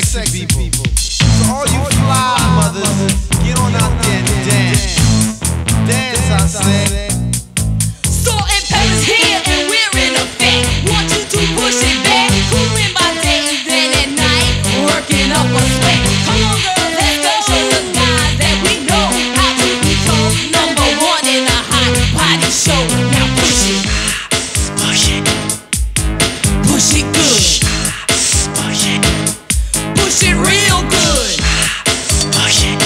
sexy people. So all you fly mothers, get on out there and dance. Dance, I say. Salt and pepper's here and we're in effect. Want you to push it back, cooling by day and then at night, working up a sweat. Come on, girl, let's go show the guys that we know how to become #1 in a hot party show. Now push it, push it, push it good, push it, push it real good, push it,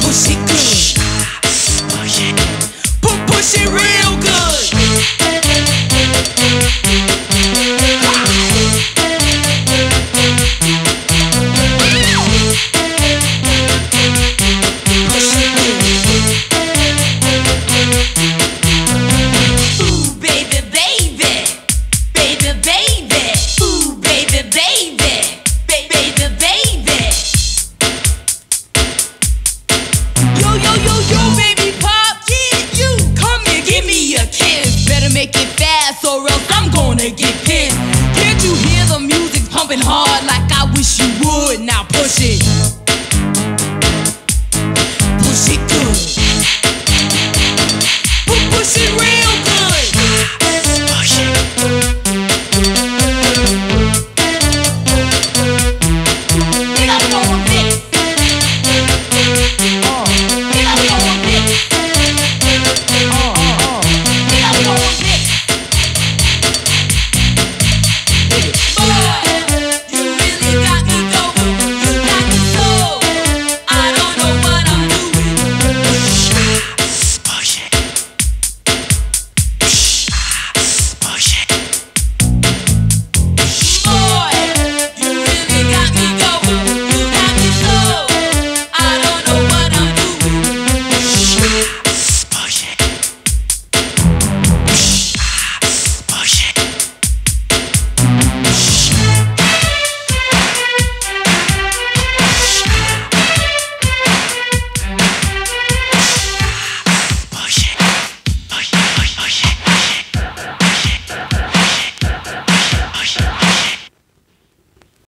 push it good, push it, push it real good. Get pissed. Can't you hear the music pumping hard like I wish you would? Now push it.